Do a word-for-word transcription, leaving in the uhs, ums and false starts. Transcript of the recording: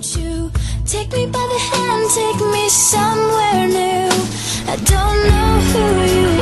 Won't you take me by the hand, take me somewhere new? I don't know who you are.